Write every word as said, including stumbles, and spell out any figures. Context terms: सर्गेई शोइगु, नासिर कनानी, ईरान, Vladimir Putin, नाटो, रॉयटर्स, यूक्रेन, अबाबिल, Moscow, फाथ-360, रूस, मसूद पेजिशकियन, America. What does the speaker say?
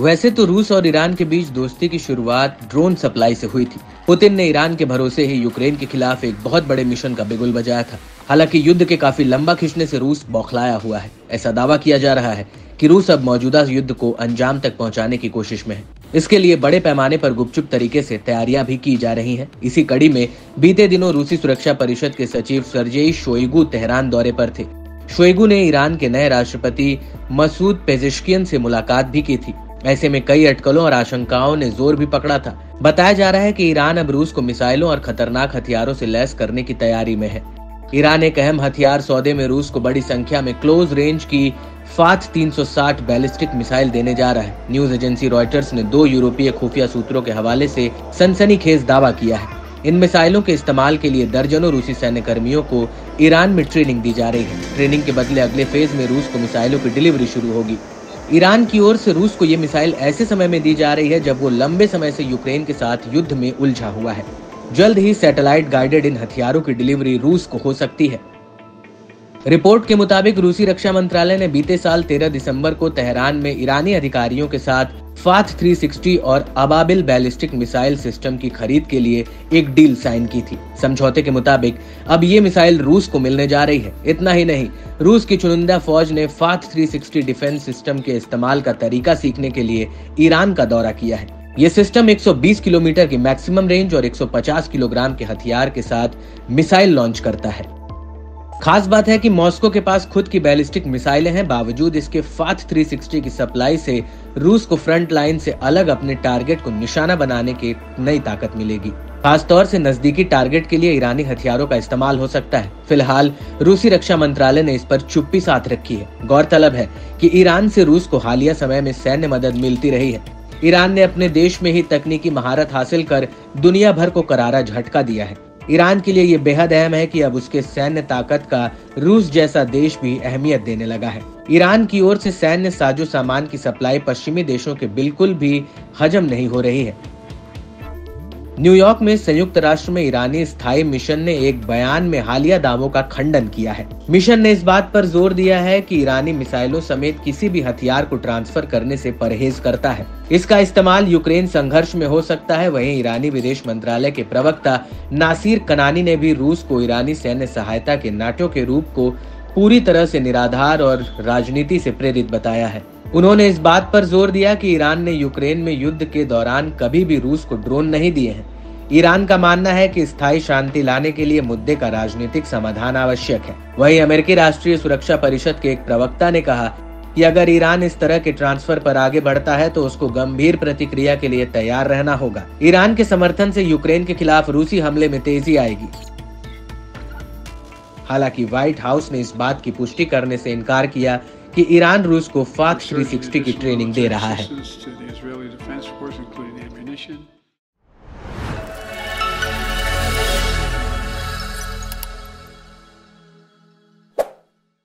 वैसे तो रूस और ईरान के बीच दोस्ती की शुरुआत ड्रोन सप्लाई से हुई थी। पुतिन ने ईरान के भरोसे ही यूक्रेन के खिलाफ एक बहुत बड़े मिशन का बिगुल बजाया था। हालांकि युद्ध के काफी लंबा खिंचने से रूस बौखलाया हुआ है। ऐसा दावा किया जा रहा है कि रूस अब मौजूदा युद्ध को अंजाम तक पहुंचाने की कोशिश में है। इसके लिए बड़े पैमाने पर गुपचुप तरीके से तैयारियां भी की जा रही हैं। इसी कड़ी में बीते दिनों रूसी सुरक्षा परिषद के सचिव सर्गेई शोइगु तेहरान दौरे पर थे। शोइगु ने ईरान के नए राष्ट्रपति मसूद पेजिशकियन से मुलाकात भी की थी। ऐसे में कई अटकलों और आशंकाओं ने जोर भी पकड़ा था। बताया जा रहा है कि ईरान अब रूस को मिसाइलों और खतरनाक हथियारों से लैस करने की तैयारी में है। ईरान एक अहम हथियार सौदे में रूस को बड़ी संख्या में क्लोज रेंज की फाथ तीन सौ साठ बैलिस्टिक मिसाइल देने जा रहा है। न्यूज एजेंसी रॉयटर्स ने दो यूरोपीय खुफिया सूत्रों के हवाले से सनसनीखेज दावा किया है। इन मिसाइलों के इस्तेमाल के लिए दर्जनों रूसी सैन्य कर्मियों को ईरान में ट्रेनिंग दी जा रही है। ट्रेनिंग के बदले अगले फेज में रूस को मिसाइलों की डिलीवरी शुरू होगी। ईरान की ओर से रूस को ये मिसाइल ऐसे समय में दी जा रही है जब वो लंबे समय से यूक्रेन के साथ युद्ध में उलझा हुआ है। जल्द ही सैटेलाइट गाइडेड इन हथियारों की डिलीवरी रूस को हो सकती है। रिपोर्ट के मुताबिक रूसी रक्षा मंत्रालय ने बीते साल तेरह दिसंबर को तेहरान में ईरानी अधिकारियों के साथ फाथ तीन सौ साठ और अबाबिल बैलिस्टिक मिसाइल सिस्टम की खरीद के लिए एक डील साइन की थी। समझौते के मुताबिक अब ये मिसाइल रूस को मिलने जा रही है। इतना ही नहीं, रूस की चुनिंदा फौज ने फाथ तीन सौ साठ डिफेंस सिस्टम के इस्तेमाल का तरीका सीखने के लिए ईरान का दौरा किया है। ये सिस्टम एक सौ बीस किलोमीटर की मैक्सिमम रेंज और एक सौ पचास किलोग्राम के हथियार के साथ मिसाइल लॉन्च करता है। खास बात है कि मॉस्को के पास खुद की बैलिस्टिक मिसाइलें हैं। बावजूद इसके फाथ तीन सौ साठ की सप्लाई से रूस को फ्रंट लाइन से अलग अपने टारगेट को निशाना बनाने की नई ताकत मिलेगी। खासतौर से नजदीकी टारगेट के लिए ईरानी हथियारों का इस्तेमाल हो सकता है। फिलहाल रूसी रक्षा मंत्रालय ने इस पर चुप्पी साथ रखी है। गौरतलब है कि ईरान से रूस को हालिया समय में सैन्य मदद मिलती रही है। ईरान ने अपने देश में ही तकनीकी महारत हासिल कर दुनिया भर को करारा झटका दिया है। ईरान के लिए ये बेहद अहम है कि अब उसके सैन्य ताकत का रूस जैसा देश भी अहमियत देने लगा है। ईरान की ओर से सैन्य साजो सामान की सप्लाई पश्चिमी देशों के बिल्कुल भी हजम नहीं हो रही है। न्यूयॉर्क में संयुक्त राष्ट्र में ईरानी स्थायी मिशन ने एक बयान में हालिया दावों का खंडन किया है। मिशन ने इस बात पर जोर दिया है कि ईरानी मिसाइलों समेत किसी भी हथियार को ट्रांसफर करने से परहेज करता है। इसका इस्तेमाल यूक्रेन संघर्ष में हो सकता है। वहीं ईरानी विदेश मंत्रालय के प्रवक्ता नासिर कनानी ने भी रूस को ईरानी सैन्य सहायता के नाटो के रूप को पूरी तरह से निराधार और राजनीति से प्रेरित बताया है। उन्होंने इस बात पर जोर दिया कि ईरान ने यूक्रेन में युद्ध के दौरान कभी भी रूस को ड्रोन नहीं दिए हैं। ईरान का मानना है कि स्थायी शांति लाने के लिए मुद्दे का राजनीतिक समाधान आवश्यक है। वहीं अमेरिकी राष्ट्रीय सुरक्षा परिषद के एक प्रवक्ता ने कहा कि अगर ईरान इस तरह के ट्रांसफर पर आगे बढ़ता है तो उसको गंभीर प्रतिक्रिया के लिए तैयार रहना होगा। ईरान के समर्थन से यूक्रेन के खिलाफ रूसी हमले में तेजी आएगी। हालांकि व्हाइट हाउस ने इस बात की पुष्टि करने से इनकार किया कि ईरान रूस को फाथ तीन सौ साठ की ट्रेनिंग दे रहा है।